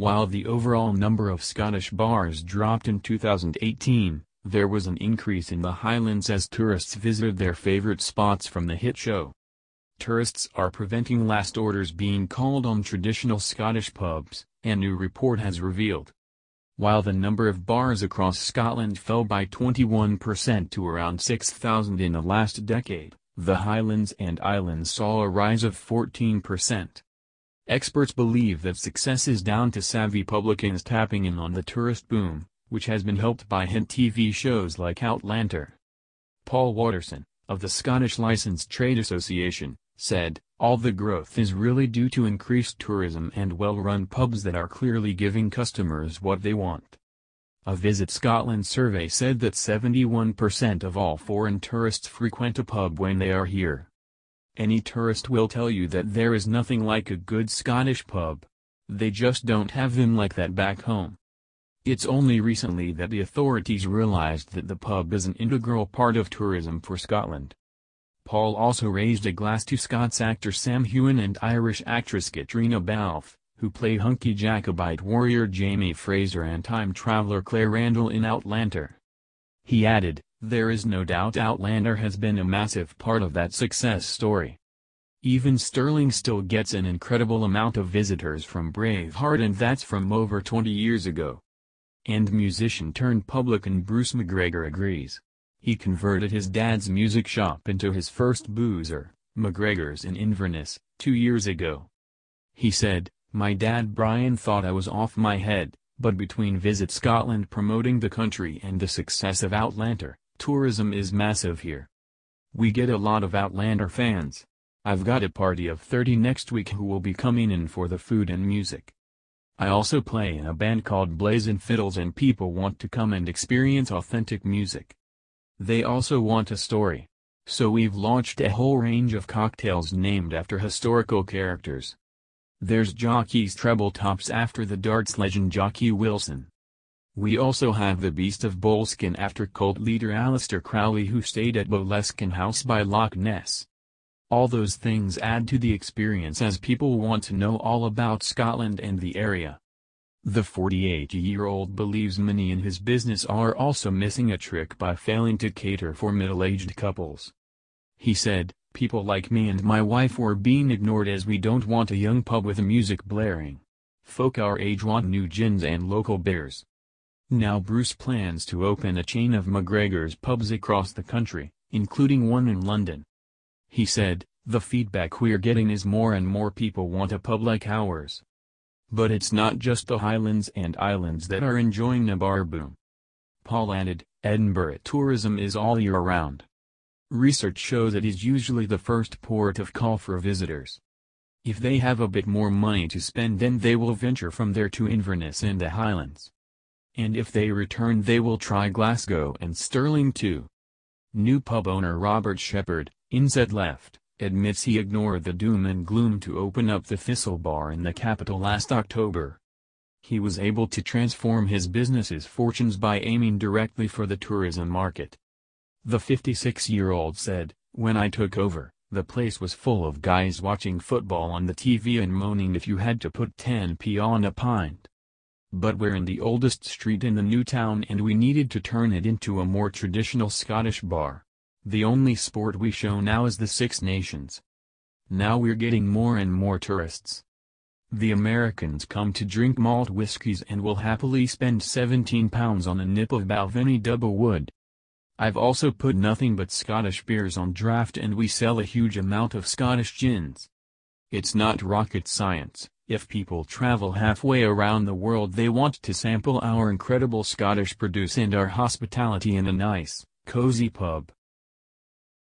While the overall number of Scottish bars dropped in 2018, there was an increase in the Highlands as tourists visited their favorite spots from the hit show. Tourists are preventing last orders being called on traditional Scottish pubs, a new report has revealed. While the number of bars across Scotland fell by 21% to around 6,000 in the last decade, the Highlands and Islands saw a rise of 14%. Experts believe that success is down to savvy publicans tapping in on the tourist boom, which has been helped by hit TV shows like Outlander. Paul Watterson, of the Scottish Licensed Trade Association, said, "All the growth is really due to increased tourism and well-run pubs that are clearly giving customers what they want." A Visit Scotland survey said that 71% of all foreign tourists frequent a pub when they are here. Any tourist will tell you that there is nothing like a good Scottish pub. They just don't have them like that back home. It's only recently that the authorities realized that the pub is an integral part of tourism for Scotland. Paul also raised a glass to Scots actor Sam Heughan and Irish actress Caitríona Balfe, who play hunky Jacobite warrior Jamie Fraser and time traveler Claire Randall in Outlander. He added, "There is no doubt Outlander has been a massive part of that success story. Even Stirling still gets an incredible amount of visitors from Braveheart, and that's from over 20 years ago." And musician-turned-publican Bruce McGregor agrees. He converted his dad's music shop into his first boozer, McGregor's in Inverness, 2 years ago. He said, "My dad Brian thought I was off my head, but between Visit Scotland promoting the country and the success of Outlander, tourism is massive here. We get a lot of Outlander fans. I've got a party of 30 next week who will be coming in for the food and music. I also play in a band called Blazin' Fiddles, and people want to come and experience authentic music. They also want a story. So we've launched a whole range of cocktails named after historical characters. There's Jockey's Treble Tops after the darts legend Jockey Wilson. We also have the Beast of Boleskin after cult leader Aleister Crowley, who stayed at Boleskin House by Loch Ness. All those things add to the experience as people want to know all about Scotland and the area." The 48-year-old believes many in his business are also missing a trick by failing to cater for middle-aged couples. He said, "People like me and my wife were being ignored as we don't want a young pub with music blaring. Folk our age want new gins and local beers." Now Bruce plans to open a chain of McGregor's pubs across the country, including one in London. He said, "The feedback we're getting is more and more people want a pub like ours. But it's not just the Highlands and Islands that are enjoying a bar boom." Paul added, "Edinburgh tourism is all year round. Research shows it is usually the first port of call for visitors. If they have a bit more money to spend, then they will venture from there to Inverness and the Highlands. And if they return, they will try Glasgow and Stirling too." New pub owner Robert Shepherd, Inset Left, admits he ignored the doom and gloom to open up the Thistle Bar in the capital last October. He was able to transform his business's fortunes by aiming directly for the tourism market. The 56-year-old said, "When I took over, the place was full of guys watching football on the TV and moaning if you had to put 10p on a pint. But we're in the oldest street in the new town and we needed to turn it into a more traditional Scottish bar. The only sport we show now is the Six Nations. Now we're getting more and more tourists. The Americans come to drink malt whiskies and will happily spend £17 on a nip of Balvenie Double Wood. I've also put nothing but Scottish beers on draft and we sell a huge amount of Scottish gins. It's not rocket science. If people travel halfway around the world, they want to sample our incredible Scottish produce and our hospitality in a nice, cozy pub."